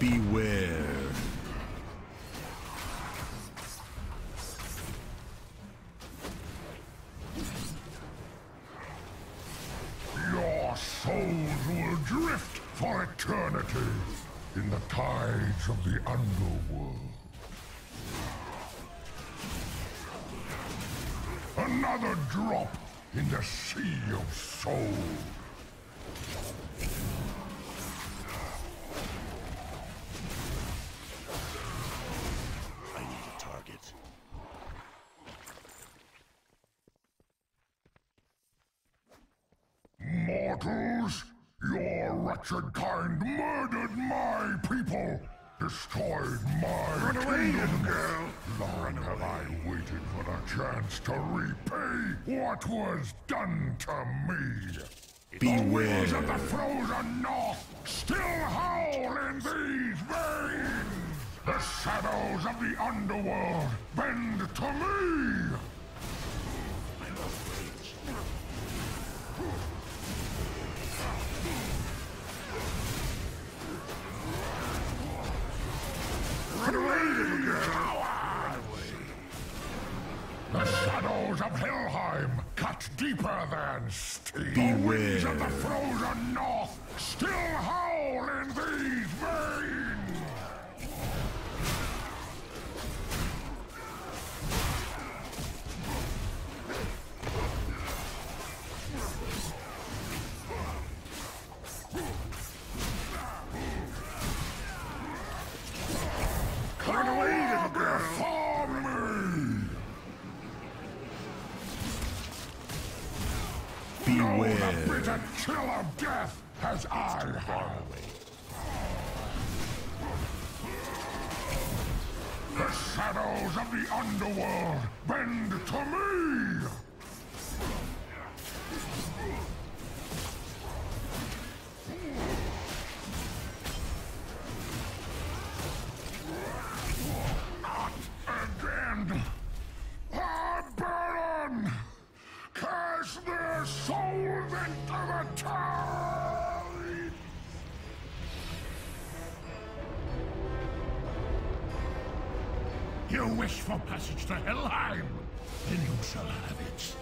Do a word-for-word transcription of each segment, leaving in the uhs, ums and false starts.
Beware. Your souls will drift for eternity in the tides of the underworld. Another drop in the sea of souls. Your kind murdered my people, destroyed my Run away, little girl! Long have I waited for the chance to repay what was done to me. Beware! The winds of the frozen north still howl in these veins! The shadows of the underworld bend to me! The shadows of Helheim cut deeper than steel. Beware. The winds of the frozen north still howl in these veins. The bitter chill of death has I harmed. The shadows of the underworld bend to me! You wish for passage to Helheim, then you shall have it.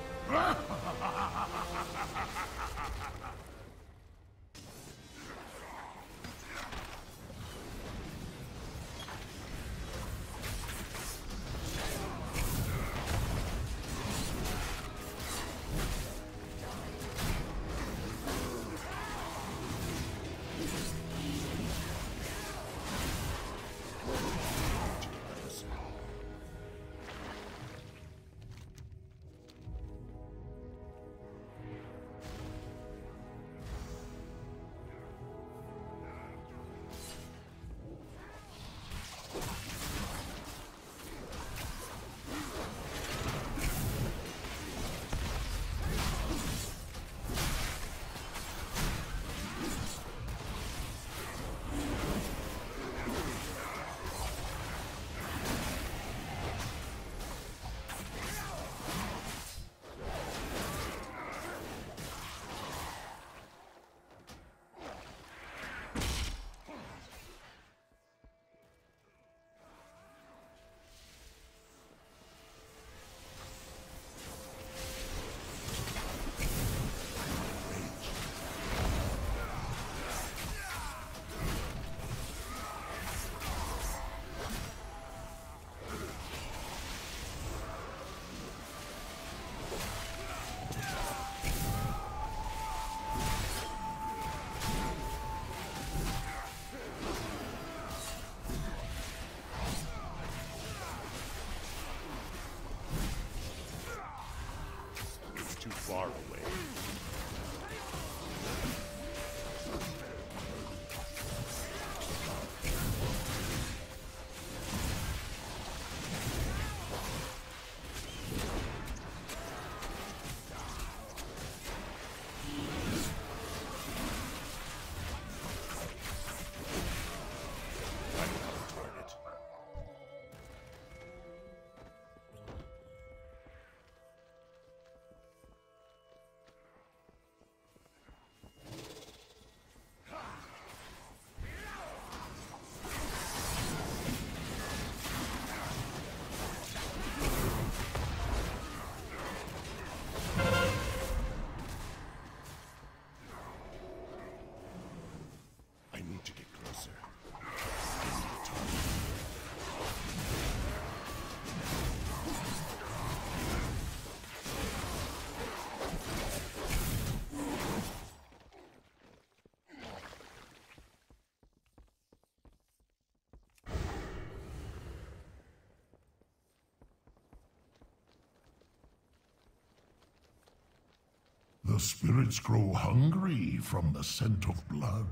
The spirits grow hungry from the scent of blood.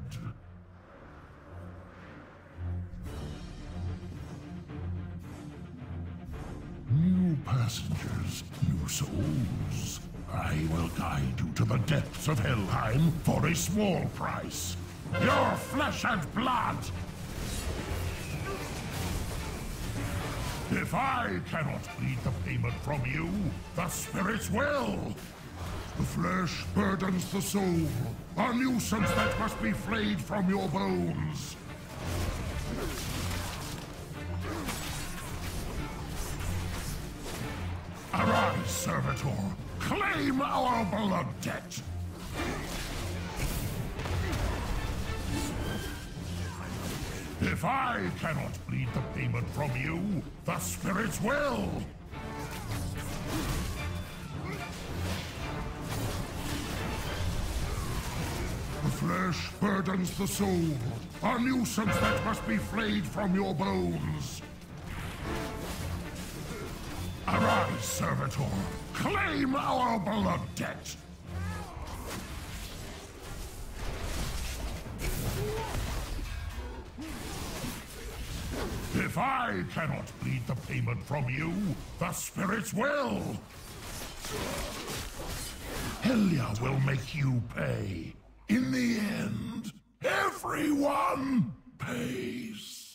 New passengers, new souls. I will guide you to the depths of Helheim for a small price. Your flesh and blood! If I cannot plead the payment from you, the spirits will! The flesh burdens the soul, a nuisance that must be flayed from your bones. Arise, Servitor! Claim our blood debt! If I cannot plead the payment from you, the spirits will! The flesh burdens the soul, a nuisance that must be flayed from your bones. Arise, Servitor! Claim our blood debt! If I cannot plead the payment from you, the spirits will! Helya will make you pay. In the end, everyone pays.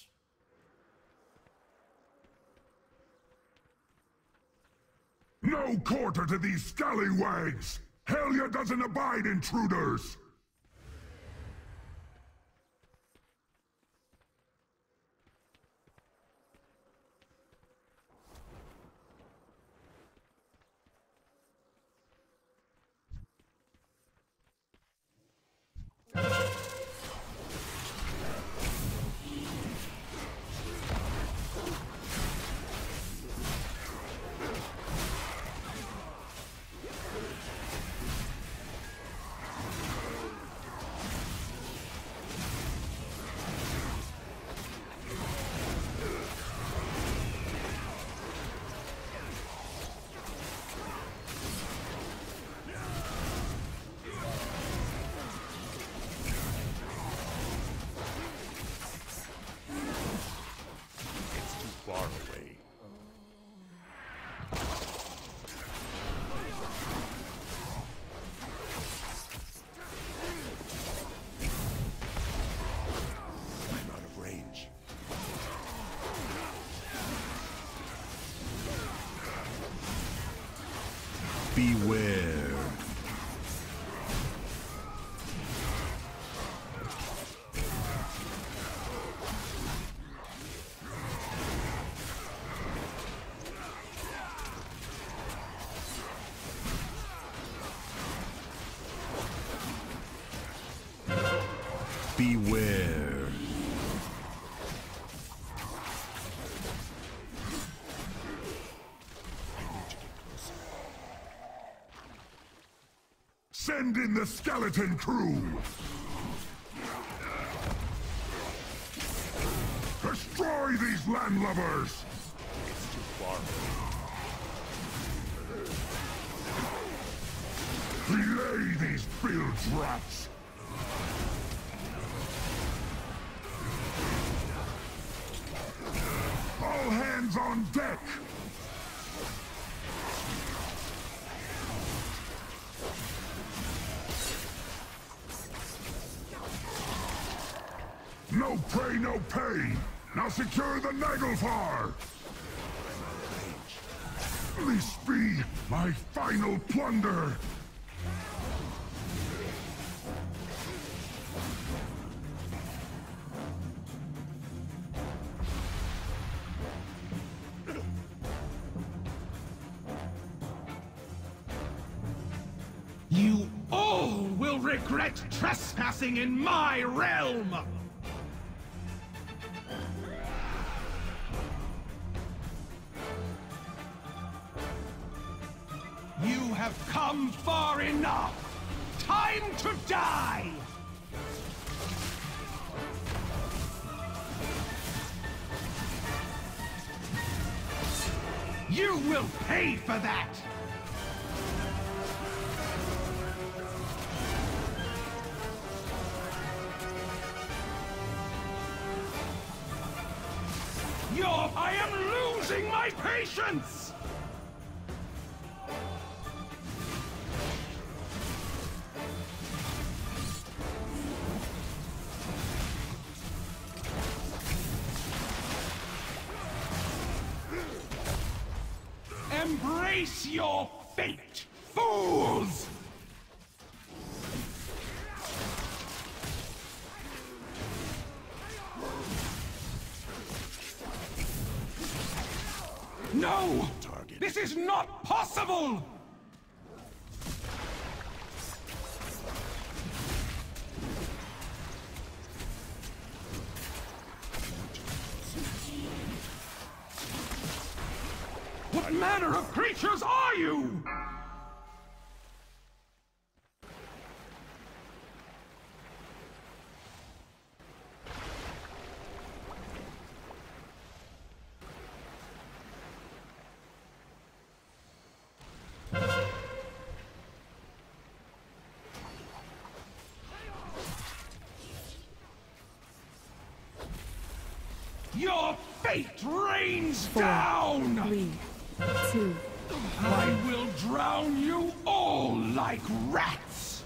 No quarter to these scallywags! Helya doesn't abide intruders! Beware. Beware. Send in the skeleton crew! Destroy these landlubbers! It's too far. Flay these bilge rats! All hands on deck! No prey, no pay! Now secure the Naglfar! This be my final plunder! You all will regret trespassing in my realm! You have come far enough! Time to die! You will pay for that! Patience! Embrace your fate, fools! No! Target. This is not possible! What manner of creatures are you? Your fate rains Four, down! Three, two, I will drown you all like rats!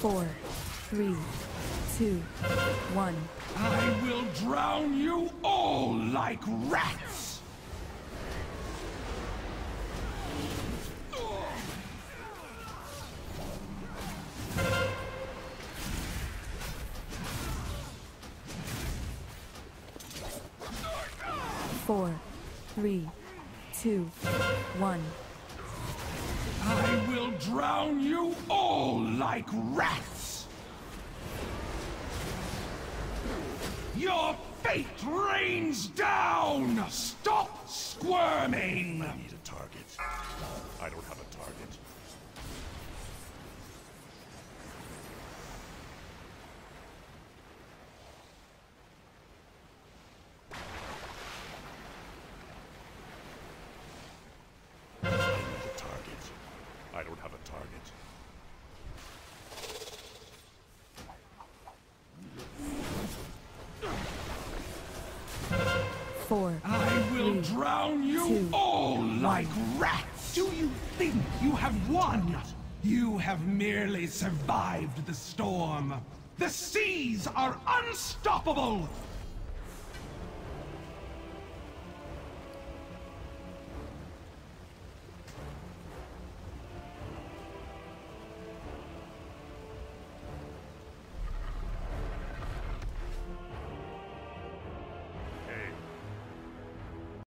Four, three, two, one. I will drown you all like rats! Four, three, two, one. I will drown you all like rats! Your fate rains down! Stop squirming! I need a target. I don't have a target. I need a target. I don't have a target. Four, I will three, drown you two, all like rats! Do you think you have won? You have merely survived the storm. The seas are unstoppable!